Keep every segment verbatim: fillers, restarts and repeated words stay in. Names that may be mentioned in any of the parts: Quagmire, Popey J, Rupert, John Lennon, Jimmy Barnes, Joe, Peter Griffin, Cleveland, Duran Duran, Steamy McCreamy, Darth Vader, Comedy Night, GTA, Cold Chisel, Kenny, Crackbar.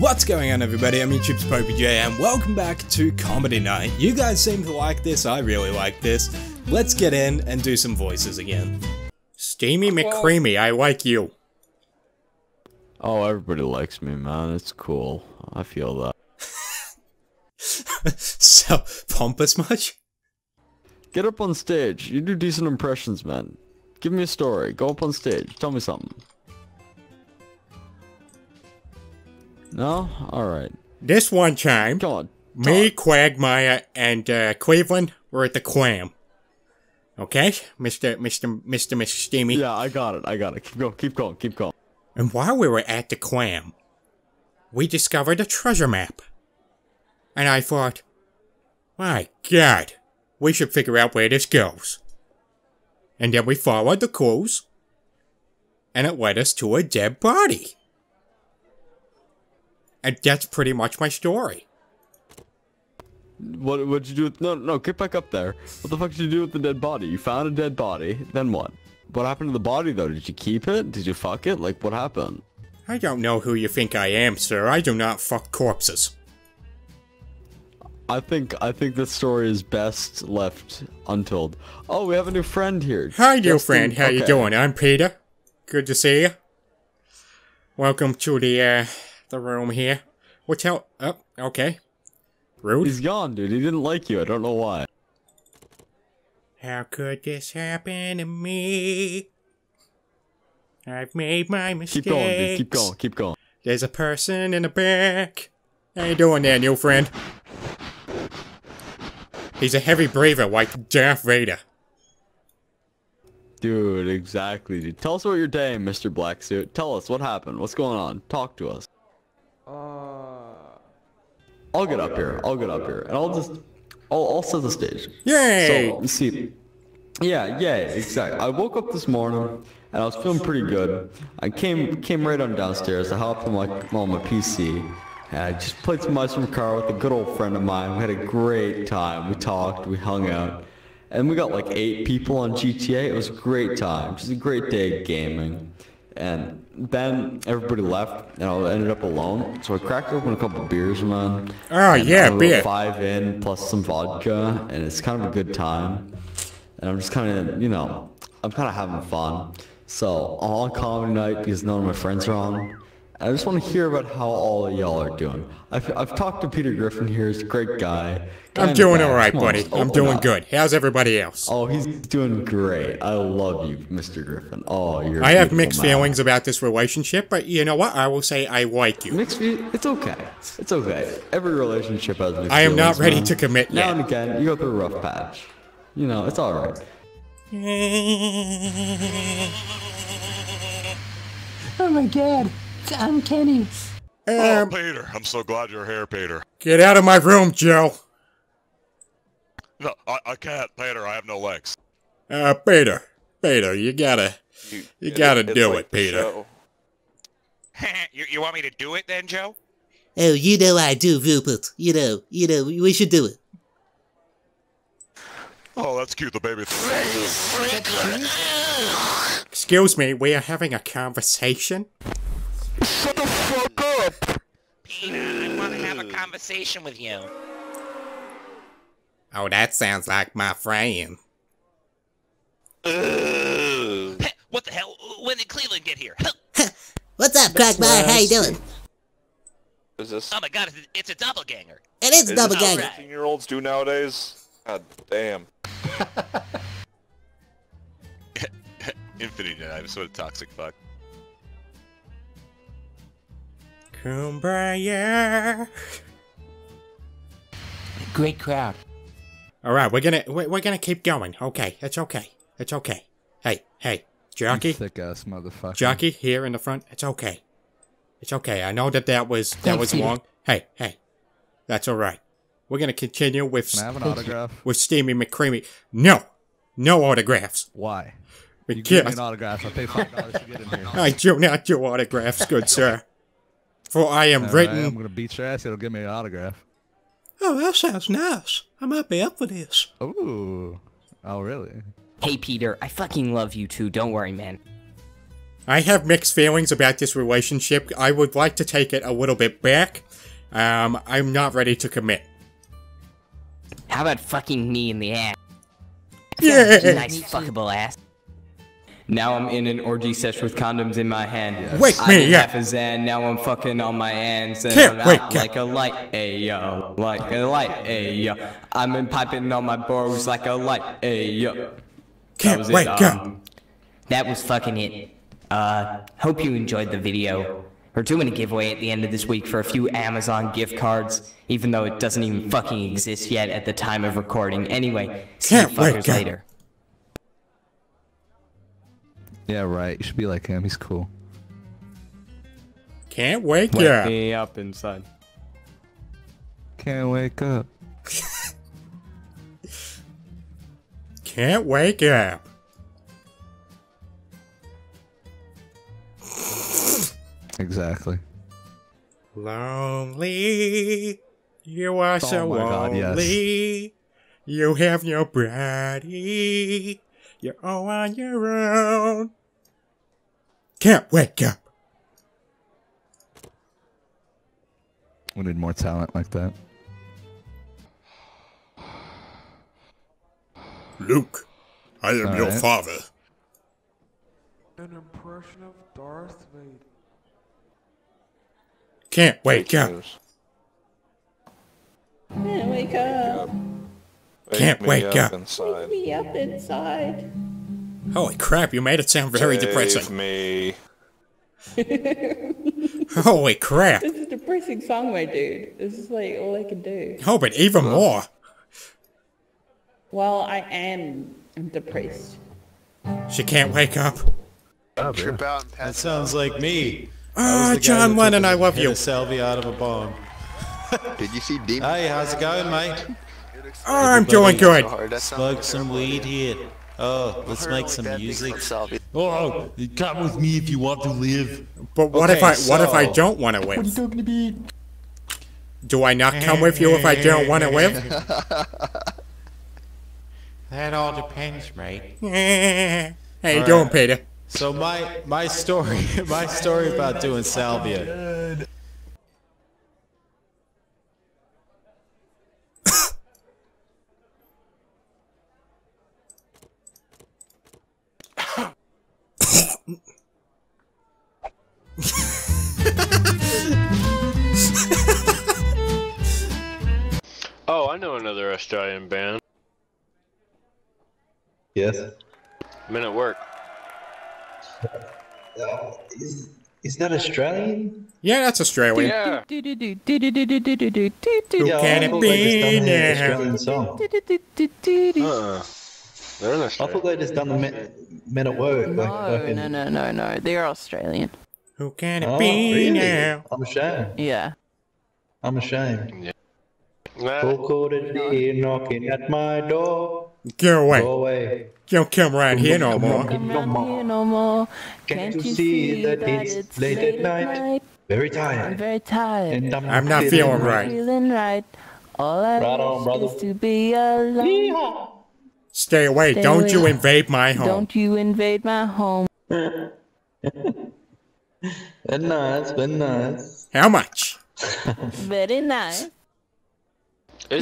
What's going on, everybody? I'm YouTube's Popey J, and welcome back to Comedy Night. You guys seem to like this, I really like this. Let's get in and do some voices again. Steamy McCreamy, I like you. Oh, everybody likes me, man. It's cool. I feel that. So, pompous much? Get up on stage. You do decent impressions, man. Give me a story. Go up on stage. Tell me something. No? Alright. This one time, Come on. me, Quagmire, and uh, Cleveland were at the Quam. Okay? Mister Mister Mister Mister Steamy. Yeah, I got it. I got it. Keep going. Keep going. Keep going. And while we were at the Quam, we discovered a treasure map. And I thought, my God, we should figure out where this goes. And then we followed the clues, and it led us to a dead body. And that's pretty much my story. What what'd you do with, no, no, get back up there. What the fuck did you do with the dead body? You found a dead body, then what? What happened to the body, though? Did you keep it? Did you fuck it? Like, what happened? I don't know who you think I am, sir. I do not fuck corpses. I think I think this story is best left untold. Oh, we have a new friend here. Hi, new Justin. friend. How okay. you doing? I'm Peter. Good to see you. Welcome to the uh, the room here. What's how? Oh, okay. Rude. He's gone, dude. He didn't like you. I don't know why. How could this happen to me? I've made my mistakes. Keep going, dude. Keep going. Keep going. There's a person in the back. How you doing there, new friend? He's a heavy braver like Darth Vader. Dude, exactly, dude. Tell us about your day, Mister Blacksuit. Tell us what happened. What's going on? Talk to us. Uh, I'll get up here. I'll get up here. And I'll just... I'll, I'll set the stage. Yay! So, see... Yeah, yeah, exactly. I woke up this morning, and I was feeling pretty good. I came came right on downstairs. I hopped on my, on my P C. And I just played some Ice Cream Car with a good old friend of mine. We had a great time. We talked, we hung out, and we got like eight people on G T A. It was a great time. Just a great day of gaming. And then everybody left, and I ended up alone. So I cracked open a couple beers, man. Oh yeah, beer. Five in plus some vodka, and it's kind of a good time. And I'm just kind of, you know, I'm kind of having fun. So I'm on Comedy Night because none of my friends are on. I just want to hear about how all y'all are doing. I've, I've talked to Peter Griffin here. He's a great guy. I'm doing all right, buddy. I'm doing good. How's everybody else? Oh, he's doing great. I love you, Mister Griffin. Oh, you're I have mixed feelings about this relationship, but you know what? I will say I like you. Mixed feelings? It's okay. It's okay. Every relationship has mixed feelings. I am not ready to commit yet. Now and again, you go through a rough patch. You know, it's all right. Oh, my God. I'm Kenny. Um, oh, Peter. I'm so glad you're here, Peter. Get out of my room, Joe. No, I, I can't, Peter. I have no legs. Uh, Peter. Peter, you gotta... You, you gotta it, do like it, Peter. you, you want me to do it then, Joe? Oh, you know I do, Rupert. You know, you know, we should do it. Oh, that's cute, the baby. Excuse me, we are having a conversation? Shut the fuck up! Peter, I want to have a conversation with you. Oh, that sounds like my friend. Uh, hey, what the hell? When did Cleveland get here? What's up, Crackbar? How you doing? Is this... Oh my God, it's a doppelganger. It is a doppelganger. fifteen-year-olds do nowadays? God damn. Infinity, I'm sort of toxic fuck. Kumbaya. Great crowd. All right, we're gonna we're gonna keep going. Okay, it's okay. It's okay. Hey, hey, jockey. Thick ass motherfucker. Jockey here in the front. It's okay. It's okay. I know that that was that Thanks, was Peter. long. Hey, hey, that's all right. We're gonna continue with. Can I have an autograph? With Steamy McCreamy. No, no autographs. Why? Because you give me an autograph. I'll pay five dollars to get in here. I do not do autographs, good sir. For I am All written... Right, I'm going to beat your ass. It'll give me an autograph. Oh, that sounds nice. I might be up for this. Ooh. Oh, really? Hey, Peter. I fucking love you, too. Don't worry, man. I have mixed feelings about this relationship. I would like to take it a little bit back. Um, I'm not ready to commit. How about fucking me in the ass? Yeah! Nice fuckable ass. Now I'm in an orgy sesh with condoms in my hand. Wake me up! Now I'm fucking on my hands and I'm out like a light, ayo. Like a light, ayo. I'm in piping on my balls like a light, ayo. Can't wake up. That was fucking it. Uh, hope you enjoyed the video. We're doing a giveaway at the end of this week for a few Amazon gift cards, even though it doesn't even fucking exist yet at the time of recording. Anyway, see you fuckers later. Yeah, right. You should be like him. He's cool. Can't wake, wake up. Me up inside. Can't wake up. Can't wake up. Exactly. Lonely. You are so lonely. God, yes. You have nobody. You're all on your own. Can't wake up. We need more talent like that. Luke, I am All your right. father. An impression of Darth Vader. Can't wake up. Can't wake up. Can't wake, wake up. Wake me up inside. Holy crap, you made it sound very Save depressing. Me. Holy crap. This is a depressing song, my dude. This is like all I can do. Oh, but even huh? more. Well, I am I'm depressed. She can't wake up. Oh, trip out and that sounds like me. Ah, uh, John Lennon, I love you. Salvia out of a bomb. Did you see Demon? Hey, how's it going, mate? Oh, I'm doing good. Smoke some weed here. Oh, let's make some music. Oh, come with me if you want to live. But what okay, if I so... what if I don't want to live? What are you talking about? Do I not come with you if I don't want to live? That all depends, mate. How you all doing, right. Peter? So my my story my story about doing salvia. Oh, I know another Australian band. Yes. I'm in at work. Uh, is, is that Australian? Yeah, that's Australian. Yeah. Who can it be now? Uh-uh. They're in Australia. I thought they just done the men, men at work. No, like, like no, no, no, no. They're Australian. Who can it oh, be really? now? I'm ashamed. Yeah. I'm ashamed. Yeah. Who could it be knocking at my door? Get away. Go away. Don't come around here no more. Come around here no more. Can't you see that it's late at night? Very tired. I'm very tired. I'm not feeling right. Feeling right. All I want is to be alone. Stay away. Don't you invade my home. Don't you invade my home. Very nice. Very nice. How much? Very nice. He,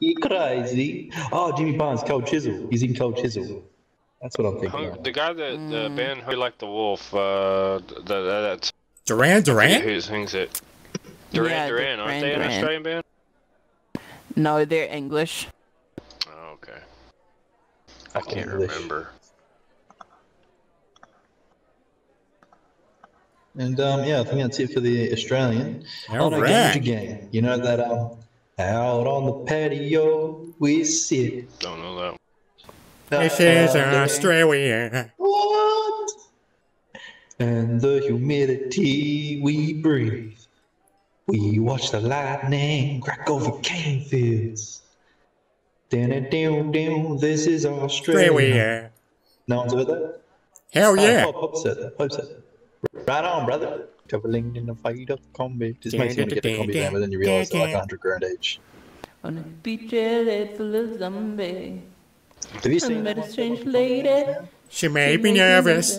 he crazy. Oh, Jimmy Barnes, Cold Chisel. He's in Cold Chisel. That's what I'm thinking. Um, the guy that mm. the band who liked the wolf, uh, the, the, that's Duran Duran. Who sings it? Duran yeah, Duran. Aren't Duran they an Duran. Australian band? No, they're English. Oh, okay. I can't English. remember. And um, yeah, I think that's it for the Australian. All right. On a gauge game, you know that um, out on the patio we sit. Don't know that. Uh, this is Australia. What? And the humidity we breathe. We watch the lightning crack over cane fields. Down, down, down. This is Australia. Australia. No one's heard that. Hell yeah! Oh, Pope said that. Pope said that. Right on, brother. Traveling in a fight of combat. This makes you want to get a combi van, but then you realize they're like a hundred grand each. On a beach, full of zombies. Have you seen I met a strange lady. She made me nervous.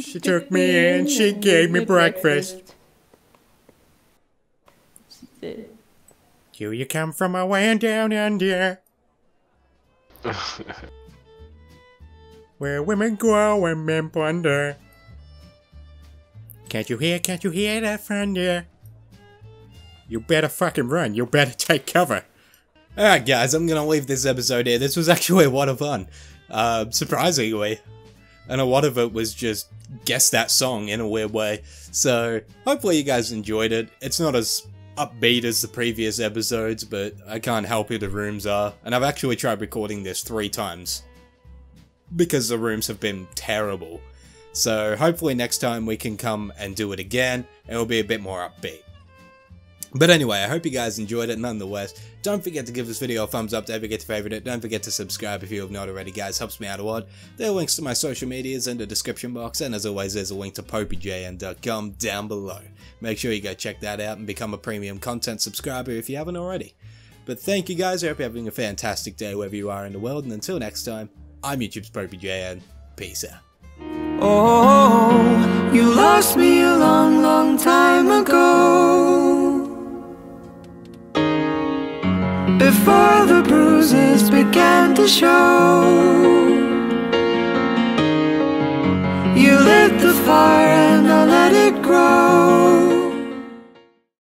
She took me in, she gave me breakfast. Do you come from a land down under? Where women grow and men plunder. Can't you hear, can't you hear that thunder? You better fucking run, you better take cover. Alright guys, I'm gonna leave this episode here. This was actually a lot of fun. Uh, surprisingly. And a lot of it was just guess that song in a weird way. So, hopefully you guys enjoyed it. It's not as upbeat as the previous episodes, but I can't help who the rooms are. And I've actually tried recording this three times. Because the rooms have been terrible. So, hopefully next time we can come and do it again. And it'll be a bit more upbeat. But anyway, I hope you guys enjoyed it nonetheless. Don't forget to give this video a thumbs up, don't forget to favorite it, don't forget to subscribe if you have not already guys, helps me out a lot. There are links to my social medias in the description box, and as always there's a link to popey j n dot com down below. Make sure you go check that out and become a premium content subscriber if you haven't already. But thank you guys, I hope you're having a fantastic day wherever you are in the world, and until next time, I'm YouTube's PopeyJ and peace out. Oh, you lost me a long, long time ago. Before the bruises began to show, you lit the fire.